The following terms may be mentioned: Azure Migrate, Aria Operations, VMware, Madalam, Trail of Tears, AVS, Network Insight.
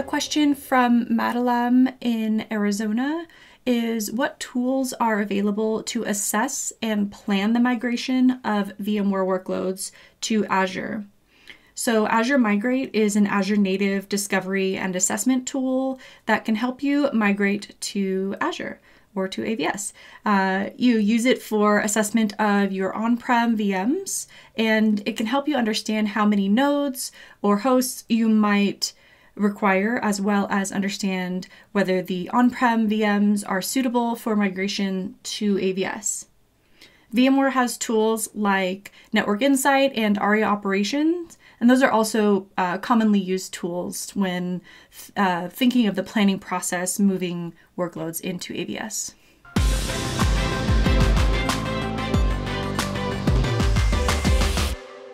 A question from Madalam in Arizona is, what tools are available to assess and plan the migration of VMware workloads to Azure? So Azure Migrate is an Azure native discovery and assessment tool that can help you migrate to Azure or to AVS. You use it for assessment of your on-prem VMs, and it can help you understand how many nodes or hosts you might require, as well as understand whether the on-prem VMs are suitable for migration to AVS. VMware has tools like Network Insight and Aria Operations, and those are also commonly used tools when thinking of the planning process moving workloads into AVS.